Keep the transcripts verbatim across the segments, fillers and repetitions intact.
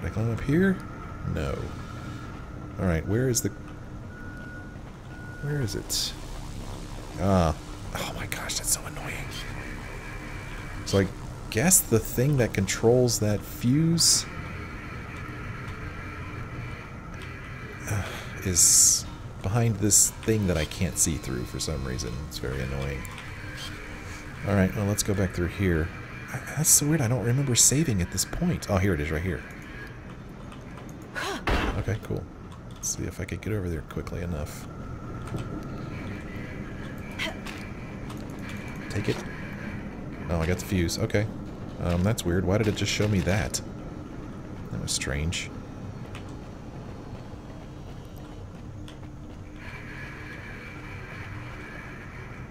Can I climb up here? No. Alright, where is the... Where is it? Ah. Oh my gosh, that's so annoying. So I guess the thing that controls that fuse... Uh, is behind this thing that I can't see through for some reason. It's very annoying. Alright, well, let's go back through here. That's so weird, I don't remember saving at this point. Oh, here it is, right here. Okay, cool. Let's see if I can get over there quickly enough. Take it. Oh, I got the fuse. Okay. Um, that's weird. Why did it just show me that? That was strange.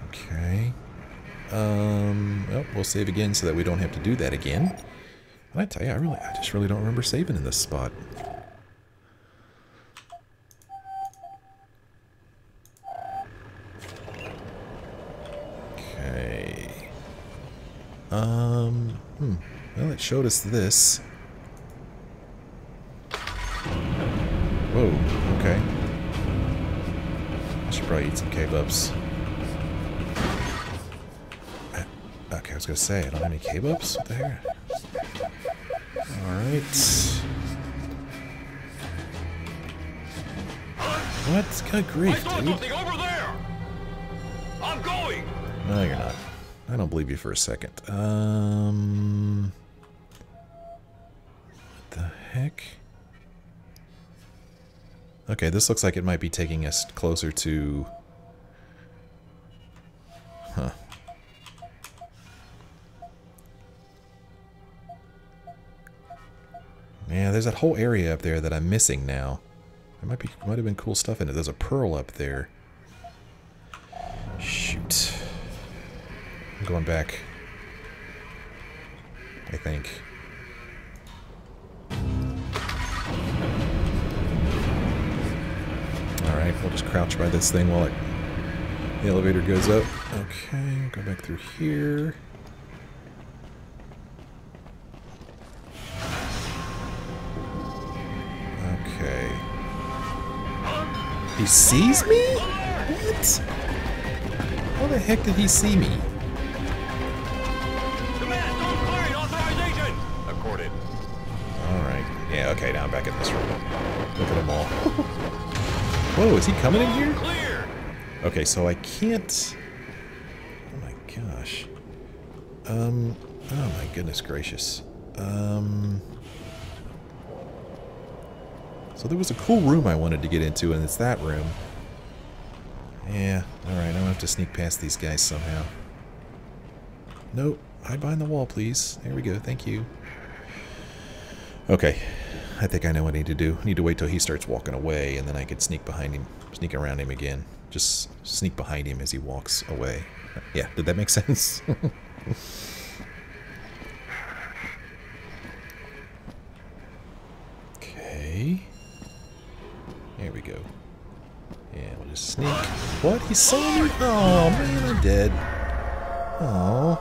Okay. Um, oh, we'll save again so that we don't have to do that again. And I tell you, I really, I just really don't remember saving in this spot. Okay. Um, hmm. Well, it showed us this. Whoa, okay. I should probably eat some kebabs. Okay, I was gonna say, I don't have any kebabs? What the heck? Alright. What? Good grief, dude. I saw something over there! I'm going! No, you're not. I don't believe you for a second. Um... What the heck? Okay, this looks like it might be taking us closer to... Huh. Yeah, there's that whole area up there that I'm missing now. There might be, might have been cool stuff in it. There's a pearl up there. Shoot. I'm going back. I think. Alright, we'll just crouch by this thing while it, the elevator goes up. Okay, we'll go back through here. He sees me? What? How the heck did he see me? Command, don't clearing authorization! Accorded. Alright. Yeah, okay, now I'm back in this room. Look at them all. Whoa, is he coming in here? Clear. Okay, so I can't... Oh my gosh. Um... Oh my goodness gracious. Um... So there was a cool room I wanted to get into, and it's that room. Yeah, alright, I'm gonna have to sneak past these guys somehow. Nope, hide behind the wall, please. There we go, thank you. Okay, I think I know what I need to do. I need to wait till he starts walking away, and then I can sneak behind him, sneak around him again. Just sneak behind him as he walks away. Yeah, did that make sense? Okay. There we go. Yeah, we'll just sneak. What? He saw me? Oh man, I'm dead. Oh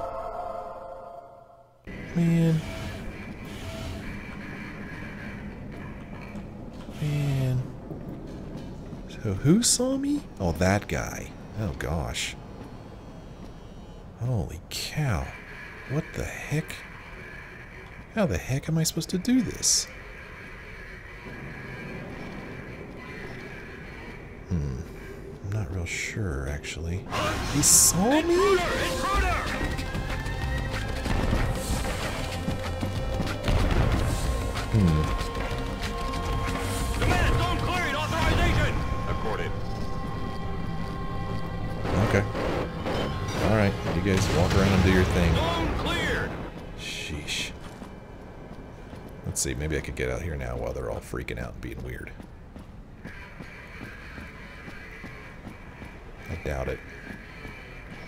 man, man. So who saw me? Oh, that guy. Oh gosh. Holy cow! What the heck? How the heck am I supposed to do this? Hmm. I'm not real sure, actually. He saw me? Intruder! Intruder! Hmm. Command, zone cleared, authorization! Accorded. Okay. Alright, you guys walk around and do your thing. Zone cleared! Sheesh. Let's see, maybe I could get out here now while they're all freaking out and being weird. Doubt it.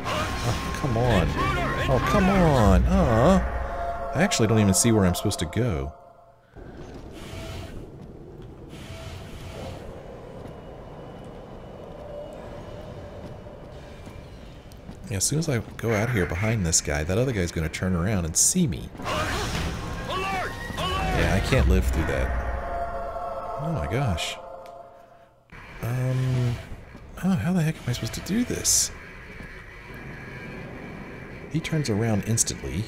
Oh, come on. Oh, come on. Uh, I actually don't even see where I'm supposed to go. Yeah, as soon as I go out here behind this guy, that other guy's going to turn around and see me. Yeah, Yeah, I can't live through that. Oh my gosh. Um... Oh, how the heck am I supposed to do this? He turns around instantly.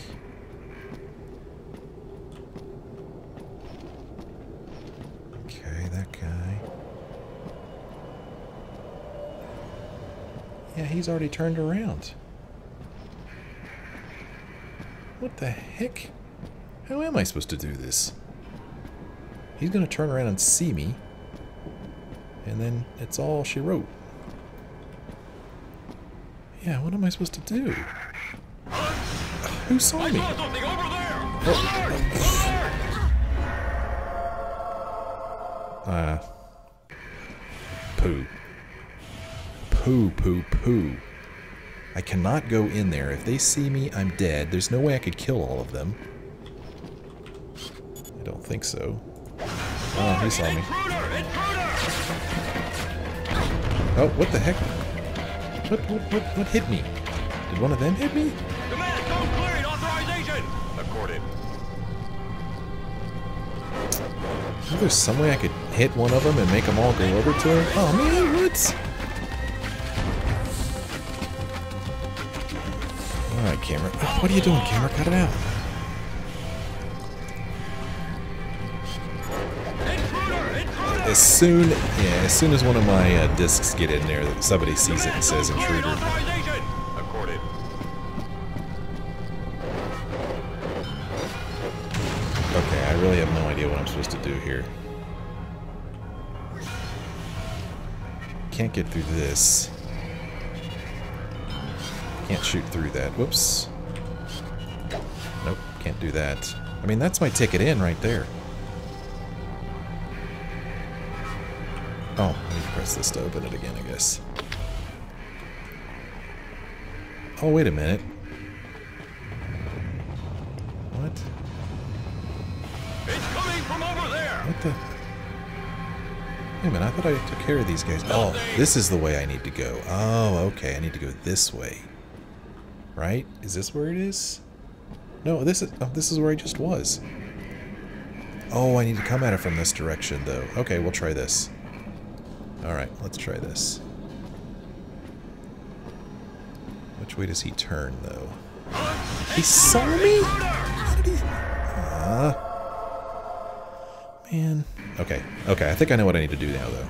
Okay, that guy. Yeah, he's already turned around. What the heck? How am I supposed to do this? He's gonna turn around and see me. And then it's all she wrote. Yeah, what am I supposed to do? Who saw me? I saw something over there! Oh. Alert! Alert! Uh. Poo. Poo, poo, poo. I cannot go in there. If they see me, I'm dead. There's no way I could kill all of them. I don't think so. Oh, he saw me. Oh, what the heck? What, what, what, what hit me? Did one of them hit me? Command, code cleared, authorization! Accorded. Is there some way I could hit one of them and make them all go over to him? Oh man, what? Alright, camera. Oh, what are you doing, camera? Cut it out. As soon, yeah, as soon as one of my uh, discs get in there, somebody sees it and says intruder. Okay, I really have no idea what I'm supposed to do here. Can't get through this. Can't shoot through that. Whoops. Nope, can't do that. I mean, that's my ticket in right there. Oh, I need to press this to open it again, I guess. Oh, wait a minute. What? It's coming from over there! What the? Wait a minute, I thought I took care of these guys. Oh, this is the way I need to go. Oh, okay, I need to go this way. Right? Is this where it is? No, this is, oh, this is where I just was. Oh, I need to come at it from this direction, though. Okay, we'll try this. Alright, let's try this. Which way does he turn, though? He saw me?! How did he... Ah. Man. Okay, okay, I think I know what I need to do now, though.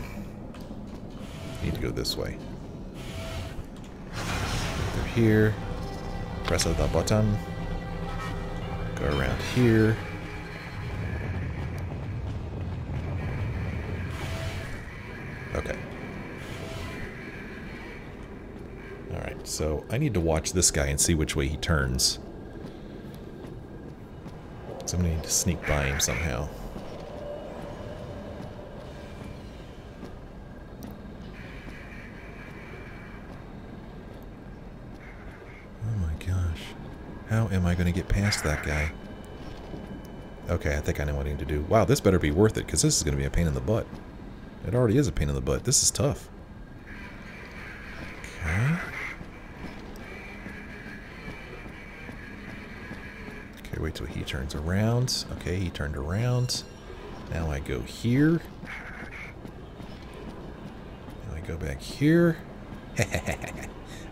I need to go this way. Go through here. Press the button. Go around here. Okay. Alright, so I need to watch this guy and see which way he turns. So I'm gonna need to sneak by him somehow. Oh my gosh. How am I gonna get past that guy? Okay, I think I know what I need to do. Wow, this better be worth it, because this is gonna be a pain in the butt. It already is a pain in the butt. This is tough. Okay. Okay, wait till he turns around. Okay, he turned around. Now I go here. Now I go back here. I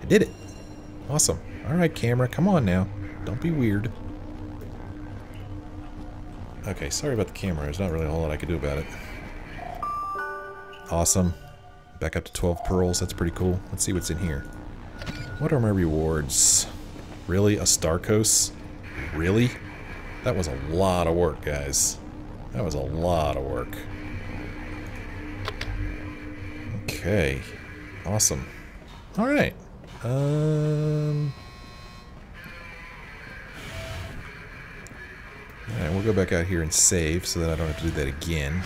did it. Awesome. Alright, camera. Come on now. Don't be weird. Okay, sorry about the camera. There's not really a whole lot I could do about it. Awesome. Back up to twelve pearls. That's pretty cool. Let's see what's in here. What are my rewards? Really? A Starkos? Really? That was a lot of work, guys. That was a lot of work. Okay. Awesome. Alright. Um... Alright, we'll go back out here and save so that I don't have to do that again.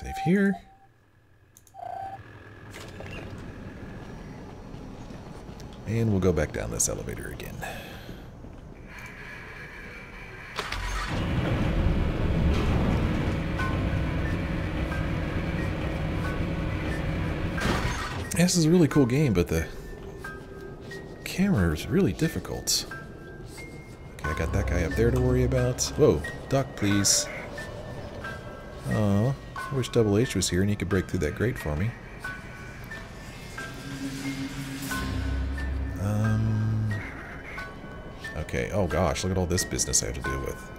Save here. And we'll go back down this elevator again. This is a really cool game, but the camera is really difficult. Okay, I got that guy up there to worry about. Whoa, duck, please. Oh, I wish Double H was here and he could break through that grate for me. Um. Okay, oh gosh, look at all this business I have to deal with.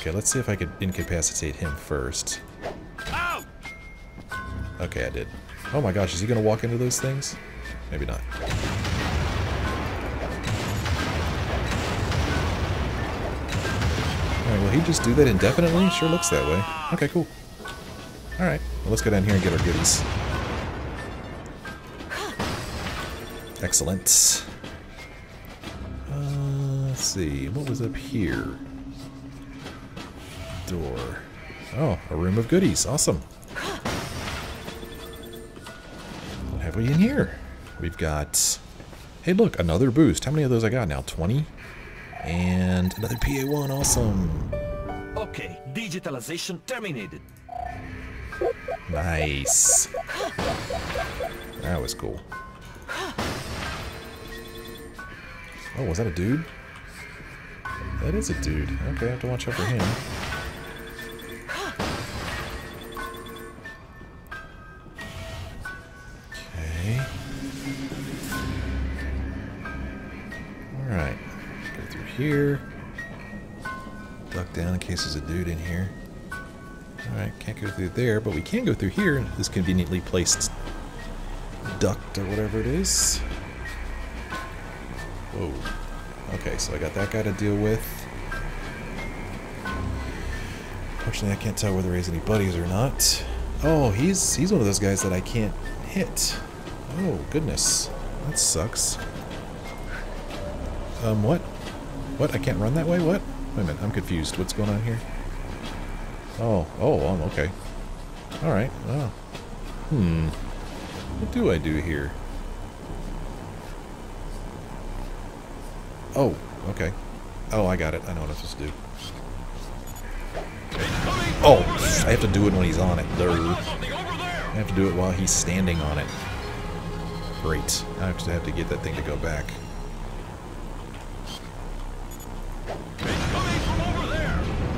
Okay, let's see if I could incapacitate him first. Okay, I did. Oh my gosh, is he gonna walk into those things? Maybe not. Alright, will he just do that indefinitely? Sure looks that way. Okay, cool. Alright, well, let's go down here and get our goodies. Excellent. Uh, let's see, what was up here? Door. Oh, a room of goodies. Awesome. What have we in here? We've got... Hey, look, another boost. How many of those I got now? twenty? And another P A one, awesome. Okay, digitalization terminated. Nice. That was cool. Oh, was that a dude? That is a dude. Okay, I have to watch out for him. Okay. Alright. Go through here. Duck down in case there's a dude in here. Alright, can't go through there, but we can go through here. This conveniently placed duct or whatever it is. Whoa. Okay, so I got that guy to deal with. Unfortunately, I can't tell whether he has any buddies or not. Oh, he's he's one of those guys that I can't hit. Oh, goodness. That sucks. Um, what? What? I can't run that way? What? Wait a minute, I'm confused. What's going on here? Oh, oh, I'm okay. Alright, oh. Hmm. What do I do here? Oh, okay. Oh, I got it. I know what I'm supposed to do. Oh, I have to do it when he's on it. There. I have to do it while he's standing on it. Great. I have to have to get that thing to go back.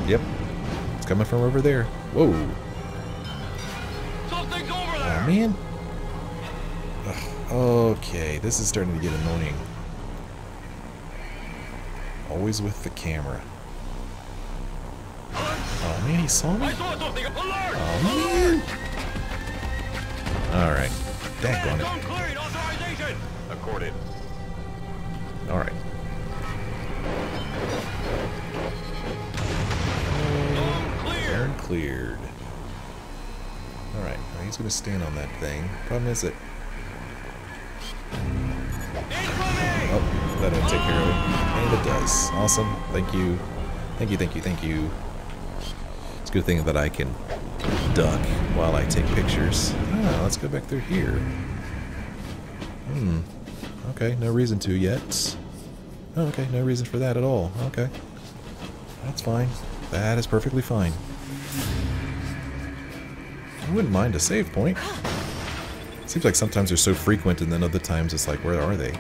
Yep. It's coming from over there. Whoa. Oh, man. Ugh. Okay, this is starting to get annoying. Always with the camera. Oh man, he saw me? Oh man! Alright. Dang on it. Accorded. Alright. Cleared. Cleared. Alright, well, he's gonna stand on that thing. Problem is it. Oh, that didn't take care of it. And it does. Awesome. Thank you. Thank you, thank you, thank you. It's a good thing that I can duck while I take pictures. Ah, let's go back through here. Hmm. Okay, no reason to yet. Oh, okay, no reason for that at all. Okay. That's fine. That is perfectly fine. I wouldn't mind a save point. It seems like sometimes they're so frequent and then other times it's like, where are they?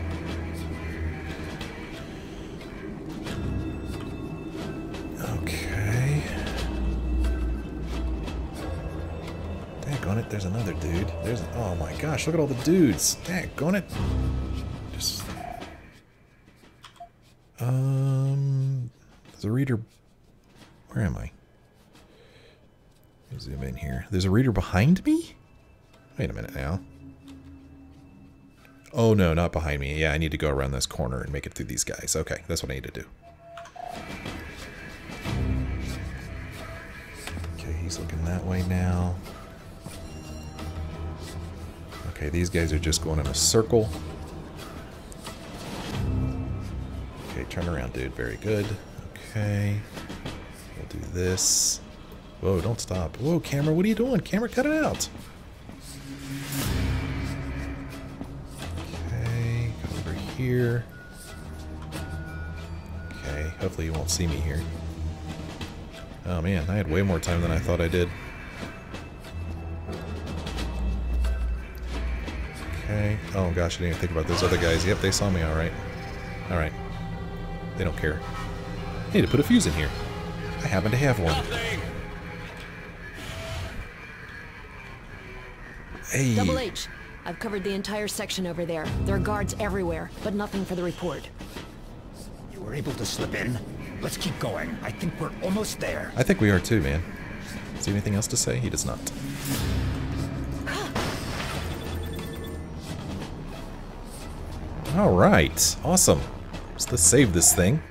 There's another dude. There's an, oh my gosh, look at all the dudes. Daggone it. Just Um there's a reader. Where am I? Let me zoom in here. There's a reader behind me? Wait a minute now. Oh no, not behind me. Yeah, I need to go around this corner and make it through these guys. Okay, that's what I need to do. Okay, he's looking that way now. Okay, these guys are just going in a circle. Okay, turn around, dude. Very good. Okay. We'll do this. Whoa, don't stop. Whoa, camera, what are you doing? Camera, cut it out. Okay, go over here. Okay, hopefully you won't see me here. Oh man, I had way more time than I thought I did. Okay. Oh gosh, I didn't even think about those other guys. Yep, they saw me, alright. Alright. They don't care. I need to put a fuse in here. I happen to have one. Hey. Double H, I've covered the entire section over there. There are guards everywhere, but nothing for the report. You were able to slip in. Let's keep going. I think we're almost there. I think we are too, man. Is there anything else to say? He does not. All right, awesome. So let's save this thing.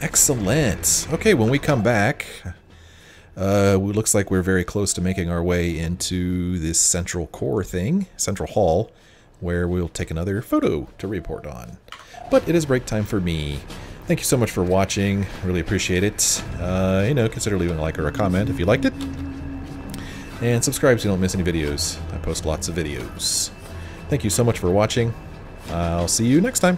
Excellent. Okay, when we come back, uh, it looks like we're very close to making our way into this central core thing, central hall, where we'll take another photo to report on. But it is break time for me. Thank you so much for watching. Really appreciate it. Uh, you know, consider leaving a like or a comment if you liked it. And subscribe so you don't miss any videos. I post lots of videos. Thank you so much for watching. I'll see you next time.